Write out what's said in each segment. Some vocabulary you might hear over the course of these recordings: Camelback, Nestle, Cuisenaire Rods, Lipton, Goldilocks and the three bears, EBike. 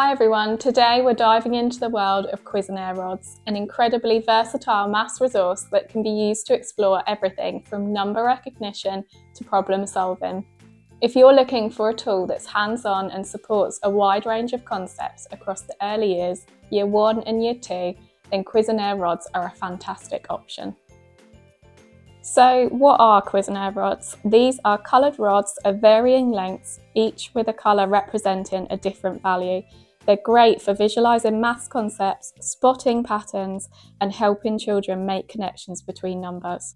Hi everyone, today we're diving into the world of Cuisenaire rods, an incredibly versatile maths resource that can be used to explore everything from number recognition to problem solving. If you're looking for a tool that's hands-on and supports a wide range of concepts across the early years, year 1 and year 2, then Cuisenaire rods are a fantastic option. So what are Cuisenaire rods? These are coloured rods of varying lengths, each with a colour representing a different value. They're great for visualising maths concepts, spotting patterns and helping children make connections between numbers.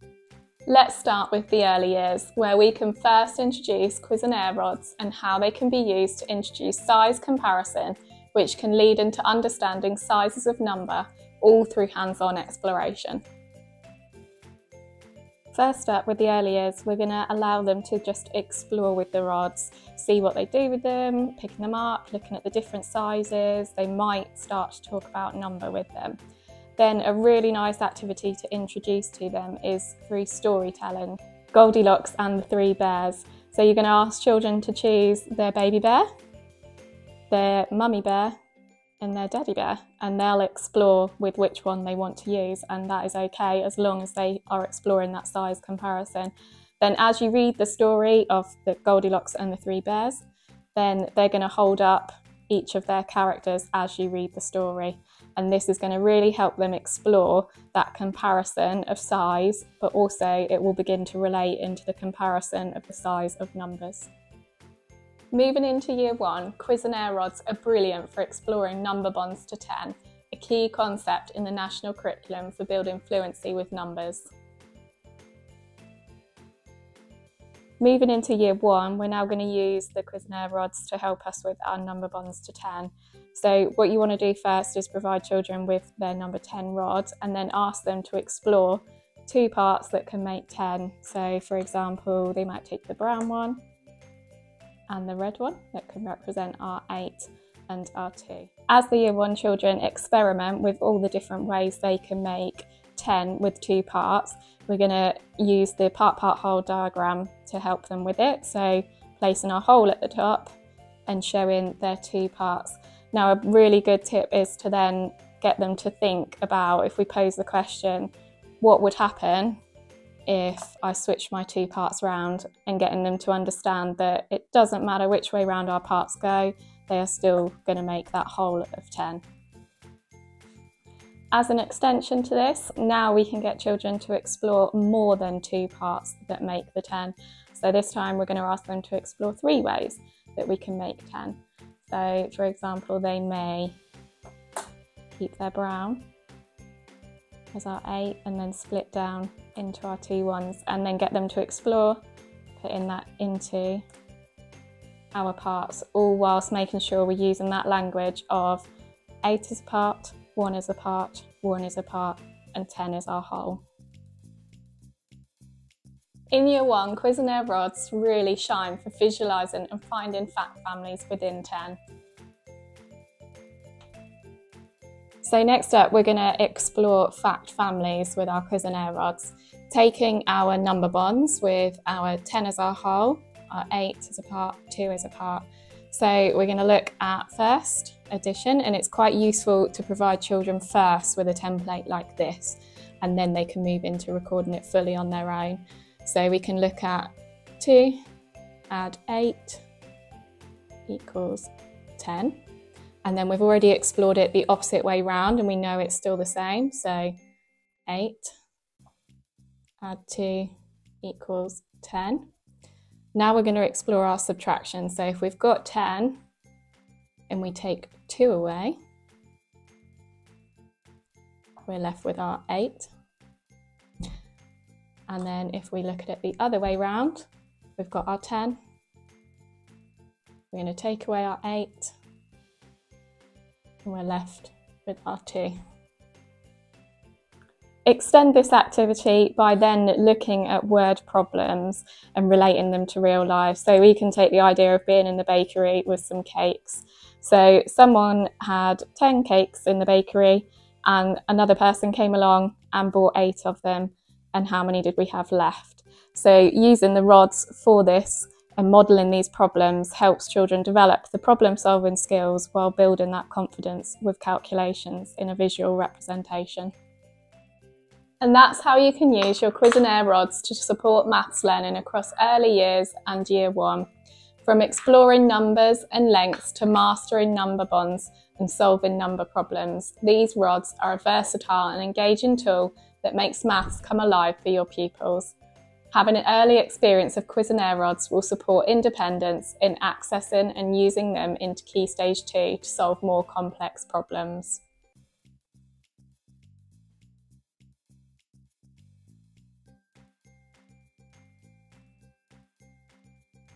Let's start with the early years, where we can first introduce Cuisenaire rods and how they can be used to introduce size comparison, which can lead into understanding sizes of number, all through hands-on exploration. First up, with the early years, we're going to allow them to just explore with the rods, see what they do with them, picking them up, looking at the different sizes. They might start to talk about number with them. Then a really nice activity to introduce to them is through storytelling. Goldilocks and the Three Bears. So you're going to ask children to choose their baby bear, their mummy bear and their daddy bear, and they'll explore with which one they want to use, and that is okay as long as they are exploring that size comparison. Then as you read the story of the Goldilocks and the Three Bears, then they're going to hold up each of their characters as you read the story, and this is going to really help them explore that comparison of size, but also it will begin to relate into the comparison of the size of numbers. Moving into year 1, Cuisenaire rods are brilliant for exploring number bonds to 10, a key concept in the national curriculum for building fluency with numbers. Moving into year 1, we're now going to use the Cuisenaire rods to help us with our number bonds to 10. So what you want to do first is provide children with their number 10 rod and then ask them to explore two parts that can make 10. So for example, they might take the brown one and the red one that can represent our 8 and our 2. As the year 1 children experiment with all the different ways they can make 10 with two parts, we're going to use the part-part-whole diagram to help them with it. So placing our whole at the top and showing their two parts. Now a really good tip is to then get them to think about, if we pose the question, what would happen if I switch my two parts round, and getting them to understand that it doesn't matter which way round our parts go, they are still going to make that whole of 10. As an extension to this, now we can get children to explore more than two parts that make the 10. So this time we're going to ask them to explore three ways that we can make 10. So for example, they may keep their brown as our 8 and then split down into our two ones, and then get them to explore putting that into our parts, all whilst making sure we're using that language of 8 is a part, 1 is a part, 1 is a part and 10 is our whole. In year 1, Cuisenaire rods really shine for visualising and finding fact families within 10. So next up, we're going to explore fact families with our Cuisenaire rods, taking our number bonds with our 10 as our whole, our 8 as a part, 2 as a part. So we're going to look at first addition, and it's quite useful to provide children first with a template like this, and then they can move into recording it fully on their own. So we can look at 2, add 8 equals 10. And then we've already explored it the opposite way round and we know it's still the same. So 8, add 2 equals 10. Now we're going to explore our subtraction. So if we've got 10 and we take 2 away, we're left with our 8. And then if we look at it the other way round, we've got our 10. We're going to take away our 8. And we're left with our 2. Extend this activity by then looking at word problems and relating them to real life. So we can take the idea of being in the bakery with some cakes. So someone had 10 cakes in the bakery and another person came along and bought 8 of them, and how many did we have left? So using the rods for this and modelling these problems helps children develop the problem-solving skills while building that confidence with calculations in a visual representation. And that's how you can use your Cuisenaire rods to support maths learning across early years and year one, from exploring numbers and lengths to mastering number bonds and solving number problems. These rods are a versatile and engaging tool that makes maths come alive for your pupils. Having an early experience of Cuisenaire rods will support independence in accessing and using them into Key Stage 2 to solve more complex problems.